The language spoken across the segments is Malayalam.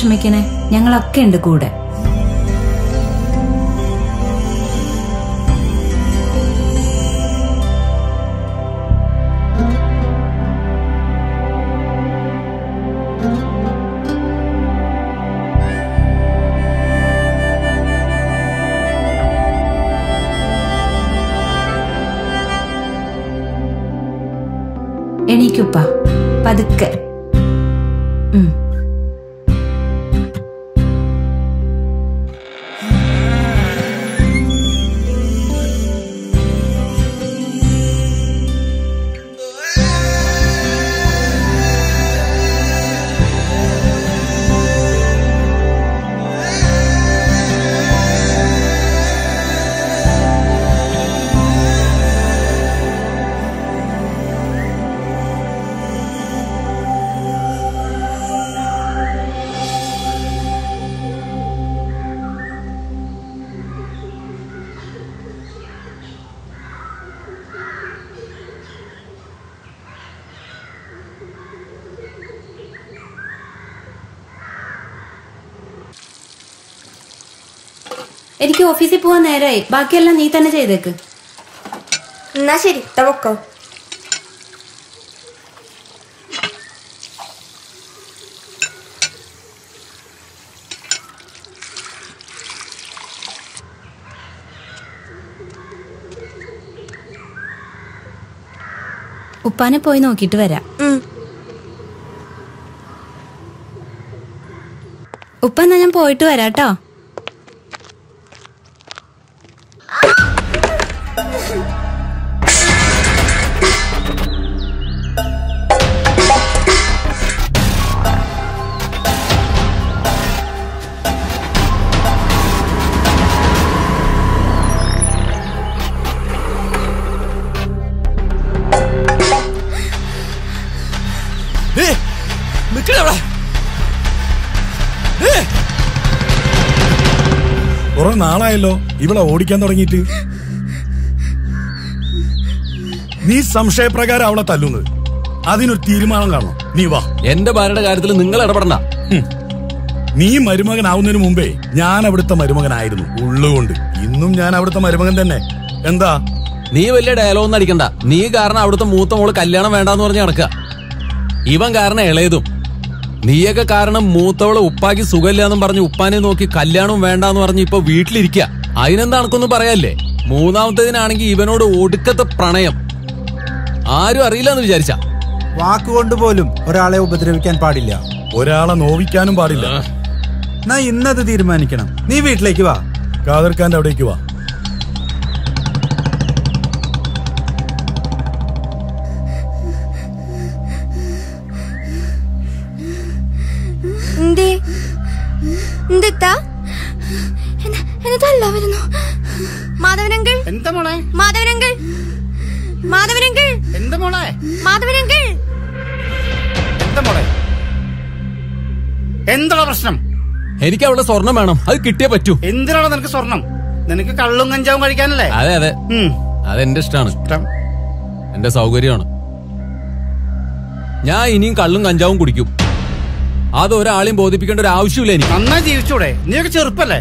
षमिकणे ഞങ്ങളൊക്കെണ്ട് കൂടെ എനിക്കുപ്പ പതുക്കെ എനിക്ക് ഓഫീസിൽ പോവാൻ നേരായി. ബാക്കിയെല്ലാം നീ തന്നെ ചെയ്തേക്ക്. എന്നാ ശരി, തവക്കോ. ഉപ്പാനെ പോയി നോക്കിയിട്ട് വരാം. ഉപ്പ എന്നാ ഞാൻ പോയിട്ട് വരാട്ടോ. നാളായല്ലോ ഇവളെ ഓടിക്കാൻ തുടങ്ങിയിട്ട്. നീ സംശയപ്രകാരം അവളെ തല്ലുന്നത്, അതിനൊരു തീരുമാനം കാണണം. നീ വാ. എന്റെ ഭാര്യയുടെ കാര്യത്തിൽ നിങ്ങൾ ഇടപെടണ്ട. നീ മരുമകനാവുന്നതിന് മുമ്പേ ഞാൻ അവിടുത്തെ മരുമകനായിരുന്നു. ഉള്ളുകൊണ്ട് ഇന്നും ഞാൻ അവിടുത്തെ മരുമകൻ തന്നെ. എന്താ നീ വലിയ ഡയലോഗൊന്നും അടിക്കണ്ട. നീ കാരണം അവിടുത്തെ മൂത്ത മോള് കല്യാണം വേണ്ടെന്ന് പറഞ്ഞ് നടക്കുക. ഇവൻ കാരണം ഇളയതും നീയൊക്കെ കാരണം മൂത്തവളെ ഉപ്പാക്കി സുഖമില്ലാന്നും പറഞ്ഞ് ഉപ്പാനെ നോക്കി കല്യാണം വേണ്ടാന്ന് പറഞ്ഞ് ഇപ്പൊ വീട്ടിലിരിക്കുക. അതിനെന്താ എനിക്കൊന്നും പറയാല്ലേ? മൂന്നാമത്തേതിനാണെങ്കിൽ ഇവനോട് ഒടുക്കത്തെ പ്രണയം. ആരും അറിയില്ലെന്ന് വിചാരിച്ച വാക്കുകൊണ്ട് പോലും ഒരാളെ ഉപദ്രവിക്കാൻ പാടില്ല, ഒരാളെ നോവിക്കാനും പാടില്ല. എന്നാ ഇന്നത് തീരുമാനിക്കണം. നീ വീട്ടിലേക്ക് വാ, കാതർക്കാൻ്റെ അവിടേക്ക് വാ. എന്താണ് പ്രശ്നം? എനിക്ക് അവളുടെ സ്വർണം വേണം, അത് കിട്ടിയേ പറ്റൂ. എന്തിനാണോ നിനക്ക് സ്വർണം? നിനക്ക് കള്ളും കഞ്ചാവും കഴിക്കാനല്ലേ? അതെ അതെ, അതെന്റെ ഇഷ്ടമാണ്, എന്റെ സൗകര്യമാണ്. ഞാൻ ഇനിയും കള്ളും കഞ്ചാവും കുടിക്കും. അതൊരാളെയും ബോധിപ്പിക്കേണ്ട ഒരു ആവശ്യമില്ല എനിക്ക്. നന്നായി ജീവിച്ചൂടെ? നീയൊക്കെ ചെറുപ്പല്ലേ?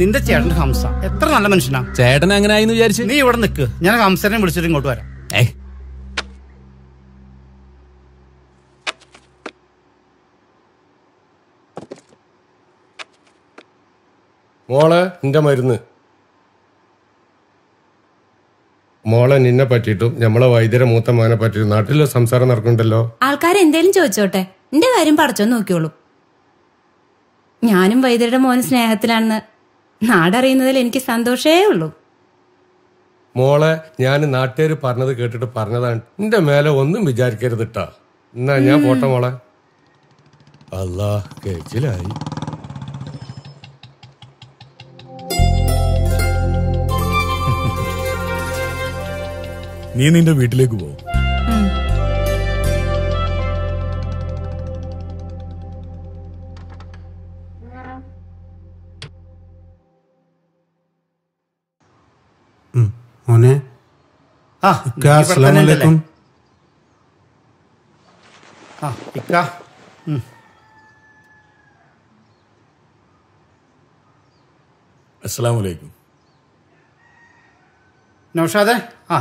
നിന്റെ ചേട്ടൻ ഹംസ എത്ര നല്ല മനുഷ്യനാ. ചേട്ടൻ അങ്ങനെ ആയി വിചാരിച്ചു. നീ ഇവിടെ നിൽക്ക്, ഞാൻ ഹംസനെ വിളിച്ചിട്ട് ഇങ്ങോട്ട് വരാം. മോളെ നിന്റെ മരുന്ന്. മോളെ നിന്നെ പറ്റിയിട്ടും നമ്മളെ വൈദ്യരെ മൂത്ത മോനെ പറ്റിയിട്ടും നാട്ടിലെ സംസാരം നടക്കണ്ടല്ലോ. ആൾക്കാരെ എന്തേലും ചോദിച്ചോട്ടെ, നിന്റെ കാര്യം പറച്ചോ നോക്കിയോളൂ. ഞാനും വൈദ്യരുടെ മോൻ സ്നേഹത്തിലാണെന്ന് നാടറിയുന്നതിൽ എനിക്ക് സന്തോഷേ ഉള്ളൂ. മോളെ ഞാൻ നാട്ടുകാർ പറഞ്ഞത് കേട്ടിട്ട് പറഞ്ഞതാണ്, നിന്റെ മേലെ ഒന്നും വിചാരിക്കരുതിട്ടാ. എന്നാ ഞാൻ പോട്ടെ മോളെ. അല്ലാ കേച്ചിലായി. നീ നിന്റെ വീട്ടിലേക്ക് പോ. മോനെ അസ്സലാമു അലൈക്കും. അസ്സലാമു അലൈക്കും. നൗഷാദേ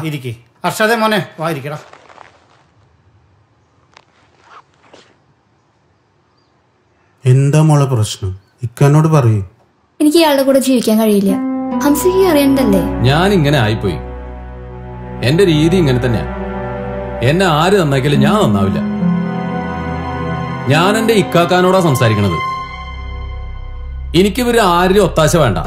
ഇരിക്കേ. അർഷാദേ മോനെ വാ ഇരിക്കടാ. എന്താ മോളെ പ്രശ്നം? ഇക്കാനോട് പറയൂ. എനിക്ക് ഇയാളുടെ കൂടെ ജീവിക്കാൻ കഴിയില്ല. ഹംസയ്ക്ക് അറിയണ്ടല്ലേ ഞാൻ ഇങ്ങനെ ആയിപ്പോയി. എന്റെ രീതി ഇങ്ങനെ തന്നെയാ. എന്നെ ആര് നന്നാക്കിയാലും ഞാൻ നന്നാവില്ല. ഞാൻ എന്റെ ഇക്കാക്കാനോടാ സംസാരിക്കണത്. എനിക്കിവര് ആരും ഒത്താശ വേണ്ട.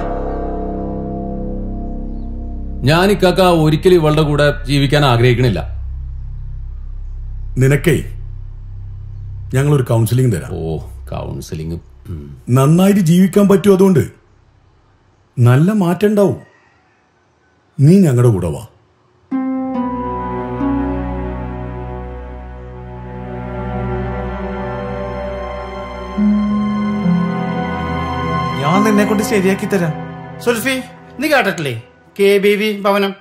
ഞാൻ ഇക്കാക്ക ഒരിക്കലും ഇവളുടെ കൂടെ ജീവിക്കാൻ ആഗ്രഹിക്കണില്ല. നിനക്കേ ഞങ്ങളൊരു കൗൺസിലിംഗ് തരാം. ഓ കൗൺസിലിംഗ് നന്നായിട്ട് ജീവിക്കാൻ പറ്റും. അതുകൊണ്ട് നല്ല മാറ്റം ഉണ്ടാവും. നീ ഞങ്ങളുടെ കൂടെ വാ. ഞാൻ നിന്നെ കൊണ്ട് ശരിയാക്കി തരാം. സുൽഫി നീ കേട്ടിട്ടില്ലേ KBV ഭവനം?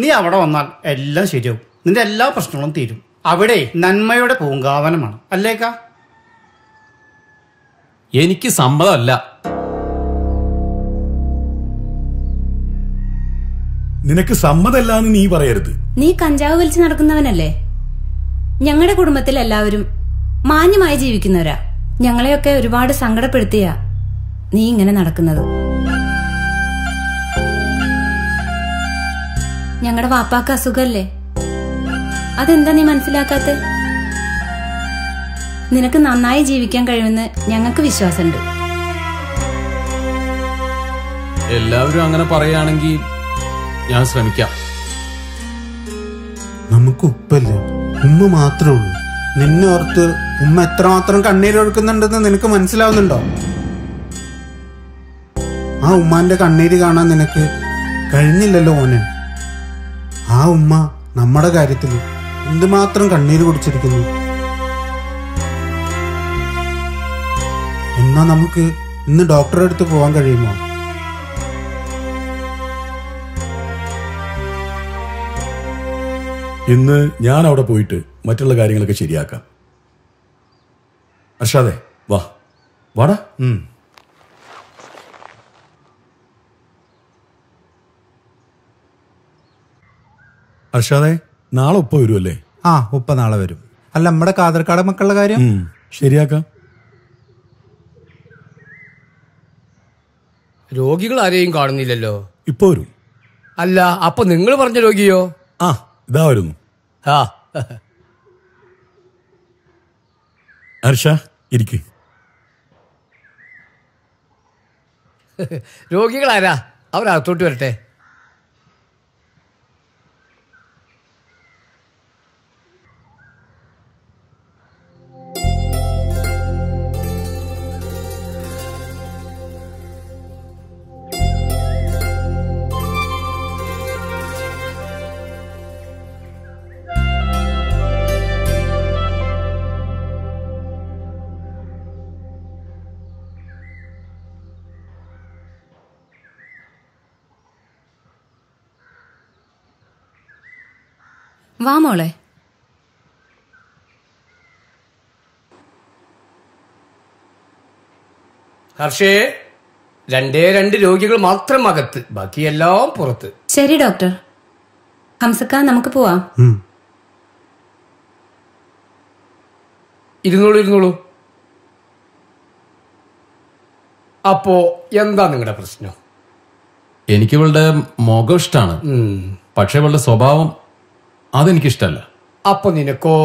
നീ അവിടെ വന്നാൽ എല്ലാം ശരിയാവും. നിന്റെ എല്ലാ പ്രശ്നങ്ങളും തീരും. അവിടെ നന്മയുടെ പൂങ്കാവനമാണ് അല്ലേക്കാ? എനിക്ക് സമ്മതമല്ല. നിനക്ക് സമ്മതമല്ല എന്ന് നീ പറയരുത്. നീ കഞ്ചാവ് വലിച്ചു നടക്കുന്നവനല്ലേ? ഞങ്ങളുടെ കുടുംബത്തിൽ എല്ലാവരും മാന്യമായി ജീവിക്കുന്നവരാ. ഞങ്ങളെയൊക്കെ ഒരുപാട് സങ്കടപ്പെടുത്തിയാ നീ ഇങ്ങനെ നടക്കുന്നത്. ഞങ്ങളുടെ വാപ്പാക്ക് അസുഖല്ലേ? അതെന്താ നീ മനസ്സിലാക്കാത്തെ? നിനക്ക് നന്നായി ജീവിക്കാൻ കഴിയുമെന്ന് ഞങ്ങൾക്ക് വിശ്വാസമുണ്ട്. എല്ലാവരും അങ്ങനെ പറയുകയാണെങ്കിൽ ഞാൻ ശ്രമിക്കാം. നമുക്ക് ഉപ്പല്ല ഉമ്മ മാത്രമേ ഉള്ളൂ. നിന്നെ ഓർത്ത് ഉമ്മ എത്രമാത്രം കണ്ണീരൊഴുക്കുന്നുണ്ടെന്ന് നിനക്ക് മനസ്സിലാവുന്നുണ്ടോ? ആ ഉമ്മാന്റെ കണ്ണീര് കാണാൻ നിനക്ക് കഴിഞ്ഞില്ലല്ലോ മോനെ. ആ ഉമ്മ നമ്മുടെ കാര്യത്തിൽ എന്തുമാത്രം കണ്ണീര് കുടിച്ചിരിക്കുന്നു. എന്നാ നമുക്ക് ഇന്ന് ഡോക്ടറെ അടുത്ത് പോവാൻ കഴിയുമോ? ഇന്ന് ഞാൻ അവിടെ പോയിട്ട് മറ്റുള്ള കാര്യങ്ങളൊക്കെ ശരിയാക്കാം. അർഷാദേ വാ. വാടാ. അർഷാദേ നാളെ ഉപ്പ വരുമല്ലേ? ആ ഉപ്പ നാളെ വരും. അല്ല നമ്മുടെ കാതർക്കാട് മക്കളുടെ കാര്യം ശരിയാക്കാം. രോഗികൾ ആരെയും കാണുന്നില്ലല്ലോ. ഇപ്പൊ വരും. അല്ല അപ്പൊ നിങ്ങൾ പറഞ്ഞ രോഗിയോ? ആ ഇതാ വരുന്നു. അർഷ ഇരിക്കേ. രോഗികളാരാ? അവരകത്തോട്ട് വരട്ടെ. വാ മോളെ. ഹർഷേ, 2 രോഗികൾ മാത്രം അകത്ത്, ബാക്കിയെല്ലാം പുറത്ത്. ശരി ഡോക്ടർ. ഹംസക്ക നമുക്ക് പോവാം. ഇരുന്നോളൂ ഇരുന്നോളൂ. അപ്പോ എന്താ നിങ്ങളുടെ പ്രശ്നം? എനിക്കിവളുടെ മുഖം ഇഷ്ടമാണ്, പക്ഷെ ഇവളുടെ സ്വഭാവം അതെനിക്കിഷ്ടല്ല. അപ്പൊ നിനക്കോ?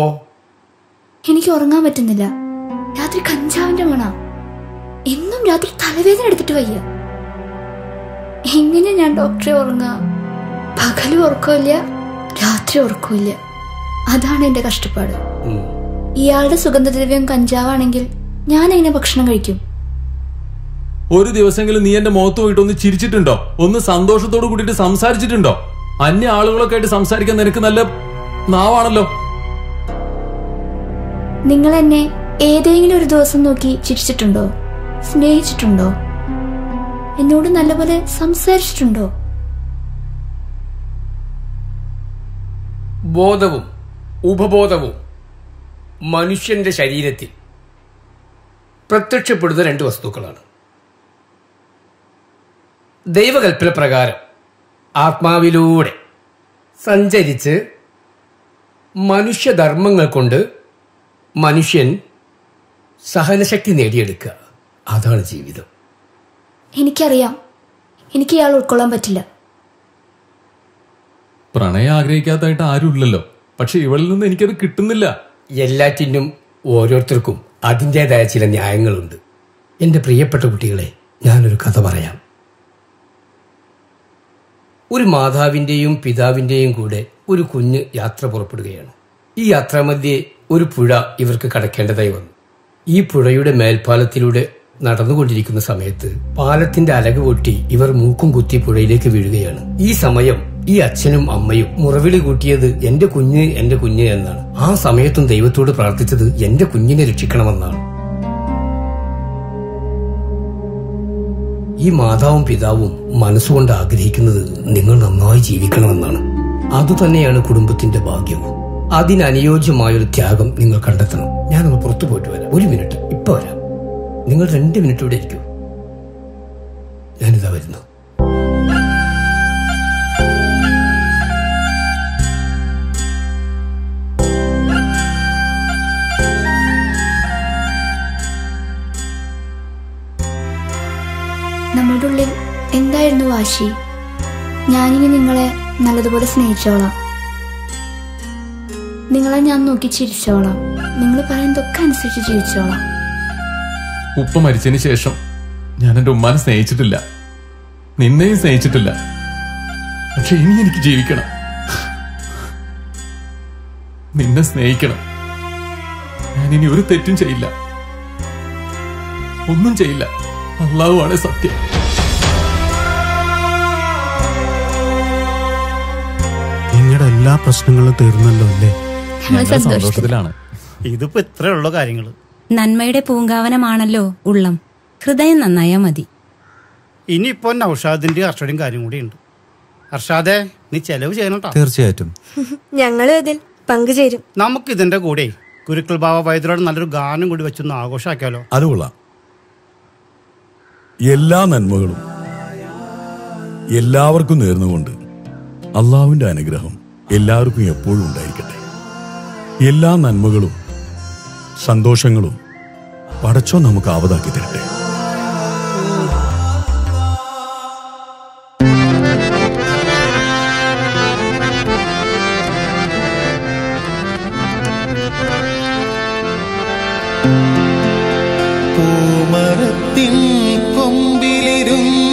എനിക്ക് ഉറങ്ങാൻ പറ്റുന്നില്ല, രാത്രി കഞ്ചാവിന്റെ മണ, എന്നും രാത്രി തലവേദന എടുത്തിട്ട് വയ്യ. എങ്ങനെ ഞാൻ ഡോക്ടറെ ഉറങ്ങാ? പകലും ഉറക്കമില്ല, രാത്രി ഉറക്കമില്ല, അതാണ് എന്റെ കഷ്ടപ്പാട്. ഇയാളുടെ സുഗന്ധദ്രവ്യം കഞ്ചാവാണെങ്കിൽ ഞാൻ എങ്ങനെ ഭക്ഷണം കഴിക്കും? ഒരു ദിവസമെങ്കിലും നീ എന്റെ മുഖത്ത് പോയിട്ട് ഒന്ന് ചിരിച്ചിട്ടുണ്ടോ? ഒന്ന് സന്തോഷത്തോട് കൂടിയിട്ട് സംസാരിച്ചിട്ടുണ്ടോ? അന്യ ആളുകളൊക്കെ ആയിട്ട് സംസാരിക്കാൻ നിനക്ക് നല്ല നാവാണല്ലോ. നിങ്ങൾ എന്നെ ഏതെങ്കിലും ഒരു ദിവസം നോക്കി ചിരിച്ചിട്ടുണ്ടോ? സ്നേഹിച്ചിട്ടുണ്ടോ? എന്നോട് നല്ലപോലെ സംസാരിച്ചിട്ടുണ്ടോ? ബോധവും ഉപബോധവും മനുഷ്യന്റെ ശരീരത്തിൽ പ്രത്യക്ഷപ്പെടുന്ന രണ്ട് വസ്തുക്കളാണ്. ദൈവകൽപ്പന പ്രകാരം ആത്മാവിലൂടെ സഞ്ചരിച്ച് മനുഷ്യധർമ്മങ്ങൾ കൊണ്ട് മനുഷ്യൻ സഹനശക്തി നേടിയെടുക്കുക, അതാണ് ജീവിതം. എനിക്കറിയാം, എനിക്ക് ഇയാൾ ഉൾക്കൊള്ളാൻ പറ്റില്ല. പ്രണയം ആഗ്രഹിക്കാത്തതായിട്ട് ആരുമില്ലല്ലോ, പക്ഷെ ഇവളിൽ നിന്ന് എനിക്കത് കിട്ടുന്നില്ല. എല്ലാറ്റിനും ഓരോരുത്തർക്കും അതിൻ്റെതായ ചില ന്യായങ്ങളുണ്ട്. എൻ്റെ പ്രിയപ്പെട്ട കുട്ടികളെ, ഞാനൊരു കഥ പറയാം. ഒരു മാതാവിൻ്റെയും പിതാവിൻ്റെയും കൂടെ ഒരു കുഞ്ഞ് യാത്ര പുറപ്പെടുകയാണ്. ഈ യാത്രാമധ്യേ ഒരു പുഴ ഇവർക്ക് കടക്കേണ്ടതായി വന്നു. ഈ പുഴയുടെ മേൽപ്പാലത്തിലൂടെ നടന്നുകൊണ്ടിരിക്കുന്ന സമയത്ത് പാലത്തിന്റെ അലക് പൊട്ടി ഇവർ മൂക്കും കുത്തി പുഴയിലേക്ക് വീഴുകയാണ്. ഈ സമയം ഈ അച്ഛനും അമ്മയും മുറവിളി കൂട്ടിയത് എന്റെ കുഞ്ഞ് എന്റെ കുഞ്ഞ് എന്നാണ്. ആ സമയത്തും ദൈവത്തോട് പ്രാർത്ഥിച്ചത് എന്റെ കുഞ്ഞിനെ രക്ഷിക്കണമെന്നാണ്. ഈ മാതാവും പിതാവും മനസ്സുകൊണ്ട് ആഗ്രഹിക്കുന്നത് നിങ്ങൾ നന്നായി ജീവിക്കണമെന്നാണ്. അതുതന്നെയാണ് കുടുംബത്തിന്റെ ഭാഗ്യവും. അതിനനുയോജ്യമായൊരു ത്യാഗം നിങ്ങൾ കണ്ടെത്തണം. ഞാനൊന്ന് പുറത്തു പോയിട്ട് വരാം, ഒരു മിനിറ്റ്, ഇപ്പൊ വരാം. നിങ്ങൾ 2 മിനിറ്റ് ഇവിടെ ഇരിക്കൂ, ഞാനിതാ വരുന്നു. നമ്മുടെ ഉള്ളിൽ എന്തായിരുന്നു വാശി? ഞാനിനി നിങ്ങളെ നല്ലതുപോലെ സ്നേഹിച്ചോളാം, നിങ്ങളെ ഞാൻ നോക്കി ചിരിച്ചോളാം, നിങ്ങൾ പറയുന്നതൊക്കെ അനുസരിച്ച് ജീവിച്ചോളാം. ഉപ്പ മരിച്ചതിന് ശേഷം ഞാൻ എന്റെ ഉമ്മാനെ സ്നേഹിച്ചിട്ടില്ല, നിന്നെയും സ്നേഹിച്ചിട്ടില്ല, പക്ഷെ ഇനി എനിക്ക് ജീവിക്കണം, നിന്നെ സ്നേഹിക്കണം. ഞാനിനി ഒരു തെറ്റും ചെയ്യില്ല, ഒന്നും ചെയ്യില്ല, അള്ളാഹുവാണ് സത്യം. നിങ്ങളുടെ എല്ലാ പ്രശ്നങ്ങളും തീർന്നല്ലോ അല്ലേ? സന്തോഷത്തിലാണ്. ഇതിപ്പോ ഇത്രയുള്ള കാര്യങ്ങള്. നന്മയുടെ പൂങ്കാവനമാണല്ലോ ഉള്ളം, ഹൃദയം നന്നായാ മതി. ഇനിയിപ്പോ നൗഷാദിന്റെ അർഷാദിന്റെ കാര്യം കൂടി ഉണ്ട്. അർഷാദേ, നീ ചെലവ് ചെയ്യണം. തീർച്ചയായിട്ടും ഞങ്ങളും ഇതിൽ പങ്കുചേരും. നമുക്ക് ഇതിന്റെ കൂടെ കുരുക്കൽ ബാവ വൈദ്യരോട് നല്ലൊരു ഗാനം കൂടി വെച്ചൊന്ന് ആഘോഷാക്കിയാലോ? അതുകൊള്ളാം. എല്ലാ നന്മകളും എല്ലാവർക്കും നേർന്നുകൊണ്ട് അള്ളാഹുവിന്റെ അനുഗ്രഹം എല്ലാവർക്കും എപ്പോഴും ഉണ്ടായിരിക്കട്ടെ. എല്ലാ നന്മകളും സന്തോഷങ്ങളും പടച്ചോൻ നമുക്ക് ആവതാക്കി തരട്ടെ. പൂമരത്തിൻ കൊമ്പിലിരുന്ന്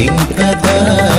वीं प्रदा।